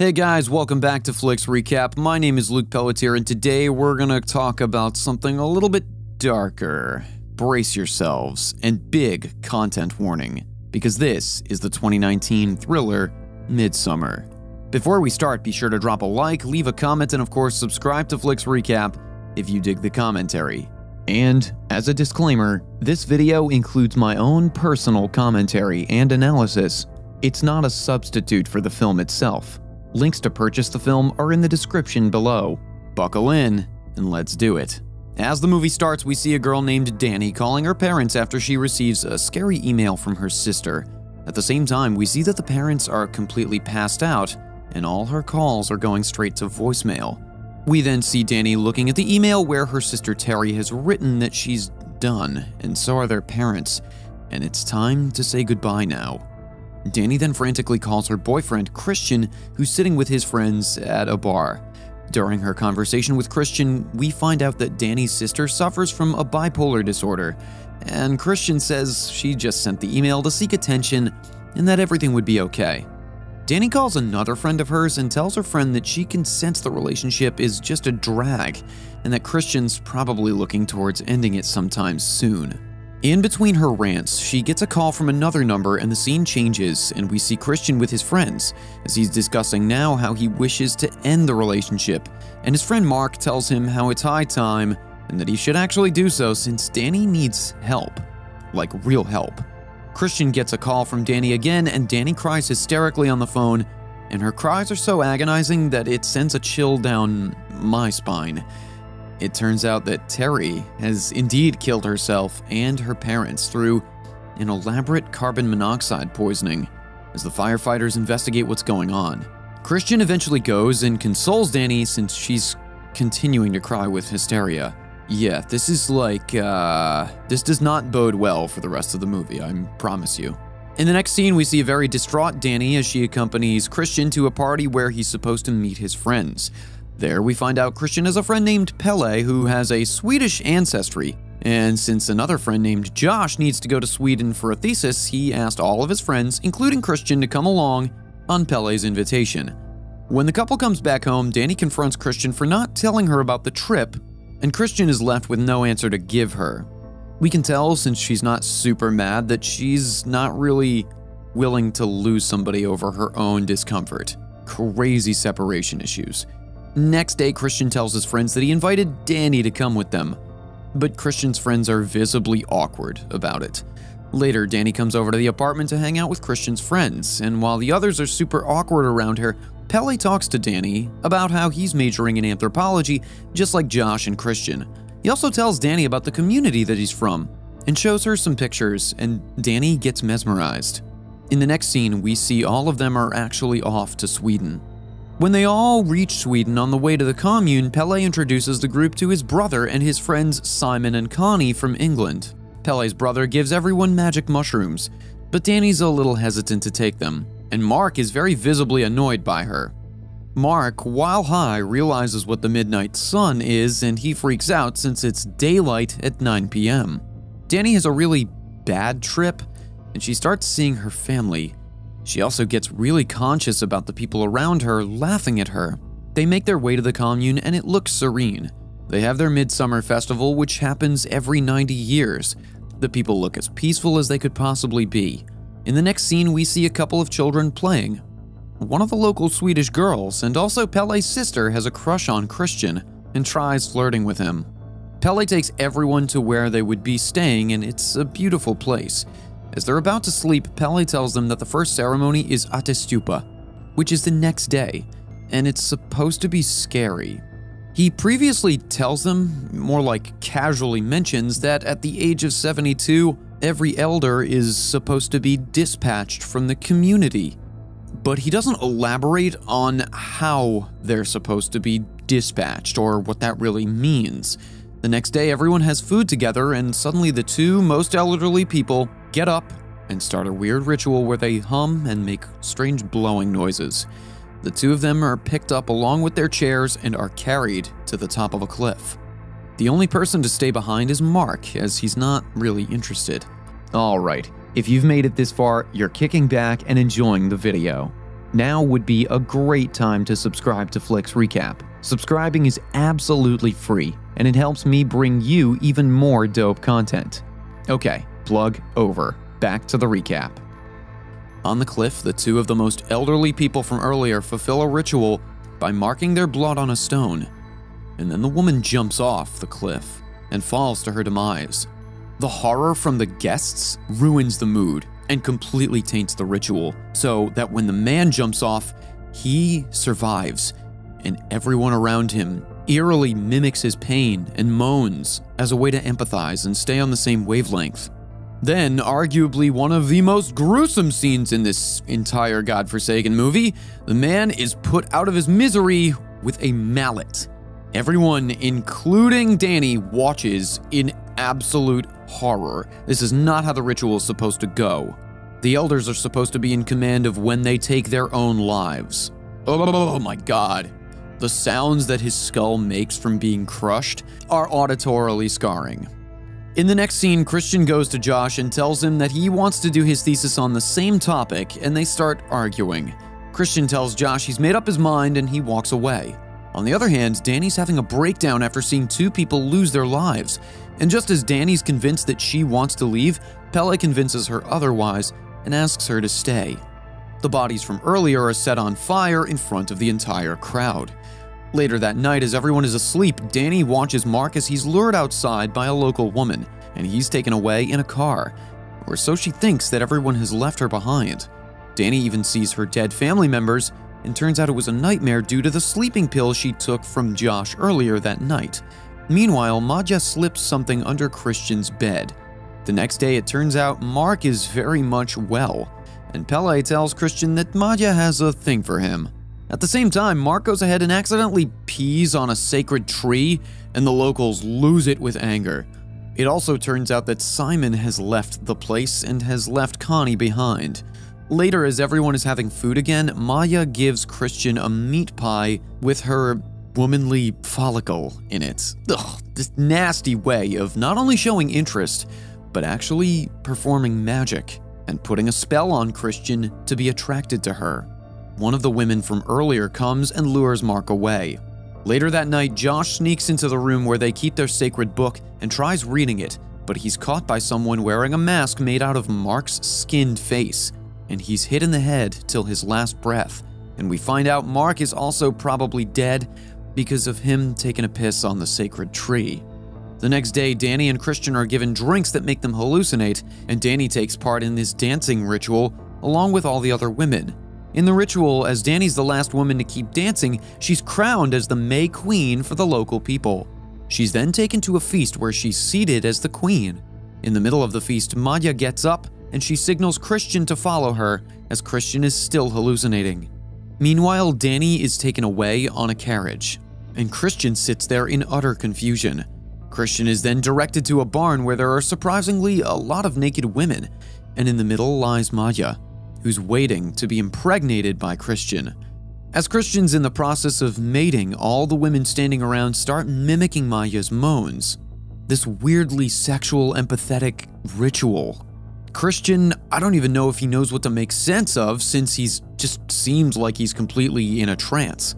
Hey guys, welcome back to Flix Recap. My name is Luke Pelletier, and today we're gonna talk about something a little bit darker. Brace yourselves, and big content warning, because this is the 2019 thriller, Midsommar. Before we start, be sure to drop a like, leave a comment, and of course subscribe to Flix Recap if you dig the commentary. And, as a disclaimer, this video includes my own personal commentary and analysis. It's not a substitute for the film itself. Links to purchase the film are in the description below. Buckle in, and let's do it. As the movie starts, we see a girl named Dani calling her parents after she receives a scary email from her sister. At the same time, we see that the parents are completely passed out, and all her calls are going straight to voicemail. We then see Dani looking at the email where her sister Terry has written that she's done, and so are their parents, and it's time to say goodbye now. Dani then frantically calls her boyfriend, Christian, who's sitting with his friends at a bar. During her conversation with Christian, we find out that Dani's sister suffers from a bipolar disorder, and Christian says she just sent the email to seek attention and that everything would be okay. Dani calls another friend of hers and tells her friend that she can sense the relationship is just a drag and that Christian's probably looking towards ending it sometime soon. In between her rants, she gets a call from another number and the scene changes and we see Christian with his friends, as he's discussing now how he wishes to end the relationship, and his friend Mark tells him how it's high time and that he should actually do so since Dani needs help. Like real help. Christian gets a call from Dani again and Dani cries hysterically on the phone, and her cries are so agonizing that it sends a chill down my spine. It turns out that Terry has indeed killed herself and her parents through an elaborate carbon monoxide poisoning as the firefighters investigate what's going on. Christian eventually goes and consoles Dani since she's continuing to cry with hysteria. Yeah, this is like, this does not bode well for the rest of the movie, I promise you. In the next scene, we see a very distraught Dani as she accompanies Christian to a party where he's supposed to meet his friends. There, we find out Christian has a friend named Pelle who has a Swedish ancestry, and since another friend named Josh needs to go to Sweden for a thesis, he asked all of his friends, including Christian, to come along on Pelle's invitation. When the couple comes back home, Dani confronts Christian for not telling her about the trip, and Christian is left with no answer to give her. We can tell, since she's not super mad, that she's not really willing to lose somebody over her own discomfort. Crazy separation issues. Next day, Christian tells his friends that he invited Dani to come with them, but Christian's friends are visibly awkward about it. Later, Dani comes over to the apartment to hang out with Christian's friends, and while the others are super awkward around her, Pelle talks to Dani about how he's majoring in anthropology, just like Josh and Christian. He also tells Dani about the community that he's from, and shows her some pictures, and Dani gets mesmerized. In the next scene, we see all of them are actually off to Sweden. When they all reach Sweden on the way to the commune, Pelle introduces the group to his brother and his friends Simon and Connie from England. Pelle's brother gives everyone magic mushrooms, but Dani's a little hesitant to take them, and Mark is very visibly annoyed by her. Mark, while high, realizes what the midnight sun is, and he freaks out since it's daylight at 9 p.m. Dani has a really bad trip, and she starts seeing her family. She also gets really conscious about the people around her laughing at her. They make their way to the commune and it looks serene. They have their Midsommar festival, which happens every 90 years. The people look as peaceful as they could possibly be. In the next scene, we see a couple of children playing. One of the local Swedish girls and also Pelle's sister has a crush on Christian and tries flirting with him. Pelle takes everyone to where they would be staying and it's a beautiful place. As they're about to sleep, Pelle tells them that the first ceremony is Atestupa, which is the next day, and it's supposed to be scary. He previously tells them, more like casually mentions, that at the age of 72, every elder is supposed to be dispatched from the community. But he doesn't elaborate on how they're supposed to be dispatched or what that really means. The next day, everyone has food together, and suddenly the two most elderly people get up and start a weird ritual where they hum and make strange blowing noises. The two of them are picked up along with their chairs and are carried to the top of a cliff. The only person to stay behind is Mark, as he's not really interested. Alright, if you've made it this far, you're kicking back and enjoying the video. Now would be a great time to subscribe to Flix Recap. Subscribing is absolutely free, and it helps me bring you even more dope content. Okay, plug over. Back to the recap. On the cliff, the two of the most elderly people from earlier fulfill a ritual by marking their blood on a stone, and then the woman jumps off the cliff and falls to her demise. The horror from the guests ruins the mood and completely taints the ritual, so that when the man jumps off, he survives, and everyone around him eerily mimics his pain and moans as a way to empathize and stay on the same wavelength. Then, arguably one of the most gruesome scenes in this entire godforsaken movie, the man is put out of his misery with a mallet. Everyone, including Danny, watches in absolute horror. This is not how the ritual is supposed to go. The elders are supposed to be in command of when they take their own lives. Oh my god. The sounds that his skull makes from being crushed are auditorily scarring. In the next scene, Christian goes to Josh and tells him that he wants to do his thesis on the same topic, and they start arguing. Christian tells Josh he's made up his mind and he walks away. On the other hand, Danny's having a breakdown after seeing two people lose their lives, and just as Danny's convinced that she wants to leave, Pelle convinces her otherwise and asks her to stay. The bodies from earlier are set on fire in front of the entire crowd. Later that night, as everyone is asleep, Danny watches Mark as he's lured outside by a local woman, and he's taken away in a car, or so she thinks that everyone has left her behind. Danny even sees her dead family members, and turns out it was a nightmare due to the sleeping pill she took from Josh earlier that night. Meanwhile, Maja slips something under Christian's bed. The next day, it turns out Mark is very much well, and Pelle tells Christian that Maja has a thing for him. At the same time, Mark goes ahead and accidentally pees on a sacred tree, and the locals lose it with anger. It also turns out that Simon has left the place and has left Connie behind. Later, as everyone is having food again, Maja gives Christian a meat pie with her womanly follicle in it. Ugh, this nasty way of not only showing interest, but actually performing magic and putting a spell on Christian to be attracted to her. One of the women from earlier comes and lures Mark away. Later that night, Josh sneaks into the room where they keep their sacred book and tries reading it, but he's caught by someone wearing a mask made out of Mark's skinned face, and he's hit in the head till his last breath, and we find out Mark is also probably dead because of him taking a piss on the sacred tree. The next day, Danny and Christian are given drinks that make them hallucinate, and Danny takes part in this dancing ritual along with all the other women. In the ritual, as Danny's the last woman to keep dancing, she's crowned as the May Queen for the local people. She's then taken to a feast where she's seated as the queen. In the middle of the feast, Maja gets up and she signals Christian to follow her, as Christian is still hallucinating. Meanwhile, Danny is taken away on a carriage, and Christian sits there in utter confusion. Christian is then directed to a barn where there are surprisingly a lot of naked women, and in the middle lies Maja, who's waiting to be impregnated by Christian. As Christian's in the process of mating, all the women standing around start mimicking Maja's moans. This weirdly sexual, empathetic ritual. Christian, I don't even know if he knows what to make sense of, since he's just seems like he's completely in a trance.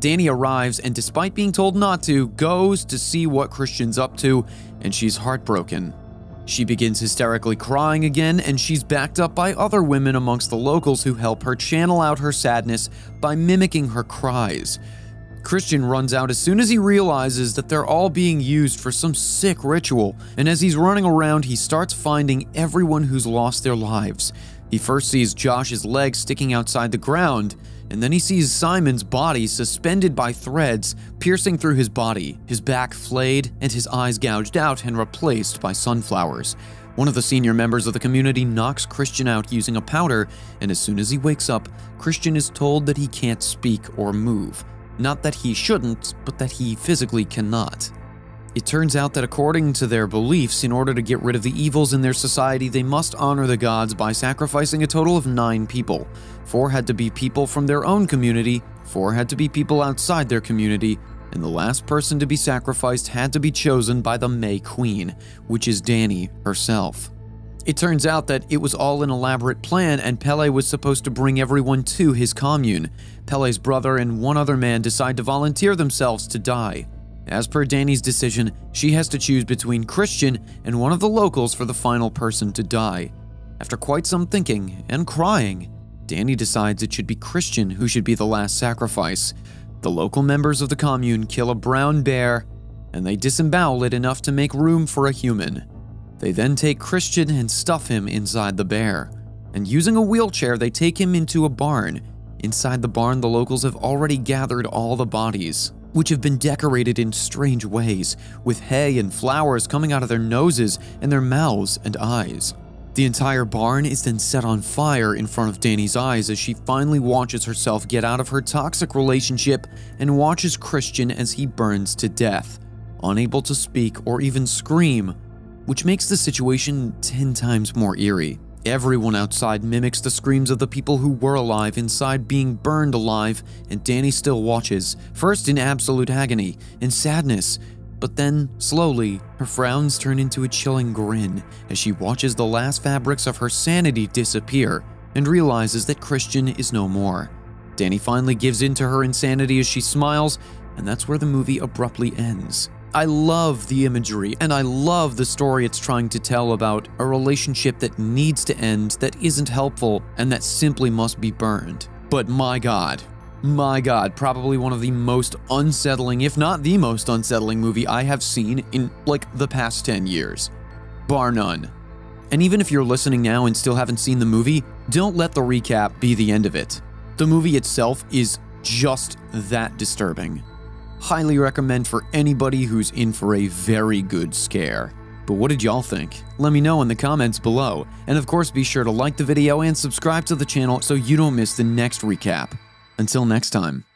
Danny arrives and, despite being told not to, goes to see what Christian's up to, and she's heartbroken. She begins hysterically crying again, and she's backed up by other women amongst the locals who help her channel out her sadness by mimicking her cries. Christian runs out as soon as he realizes that they're all being used for some sick ritual, and as he's running around, he starts finding everyone who's lost their lives. He first sees Josh's legs sticking outside the ground, and then he sees Simon's body suspended by threads piercing through his body, his back flayed, and his eyes gouged out and replaced by sunflowers. One of the senior members of the community knocks Christian out using a powder, and as soon as he wakes up, Christian is told that he can't speak or move. Not that he shouldn't, but that he physically cannot. It turns out that according to their beliefs, in order to get rid of the evils in their society, they must honor the gods by sacrificing a total of 9 people. 4 had to be people from their own community, 4 had to be people outside their community, and the last person to be sacrificed had to be chosen by the May Queen, which is Danny herself. It turns out that it was all an elaborate plan, and Pelle was supposed to bring everyone to his commune. Pelle's brother and one other man decide to volunteer themselves to die. As per Danny's decision, she has to choose between Christian and one of the locals for the final person to die. After quite some thinking and crying, Danny decides it should be Christian who should be the last sacrifice. The local members of the commune kill a brown bear, and they disembowel it enough to make room for a human. They then take Christian and stuff him inside the bear, and using a wheelchair they take him into a barn. Inside the barn, the locals have already gathered all the bodies, which have been decorated in strange ways, with hay and flowers coming out of their noses and their mouths and eyes. The entire barn is then set on fire in front of Danny's eyes as she finally watches herself get out of her toxic relationship and watches Christian as he burns to death, unable to speak or even scream, which makes the situation 10 times more eerie. Everyone outside mimics the screams of the people who were alive inside being burned alive, and Danny still watches, first in absolute agony and sadness, but then, slowly, her frowns turn into a chilling grin as she watches the last fabrics of her sanity disappear and realizes that Christian is no more. Danny finally gives in to her insanity as she smiles, and that's where the movie abruptly ends. I love the imagery, and I love the story it's trying to tell about a relationship that needs to end, that isn't helpful, and that simply must be burned. But my god, probably one of the most unsettling, if not the most unsettling movie I have seen in, like, the past 10 years. Bar none. And even if you're listening now and still haven't seen the movie, don't let the recap be the end of it. The movie itself is just that disturbing. Highly recommend for anybody who's in for a very good scare. But what did y'all think? Let me know in the comments below. And of course, be sure to like the video and subscribe to the channel so you don't miss the next recap. Until next time.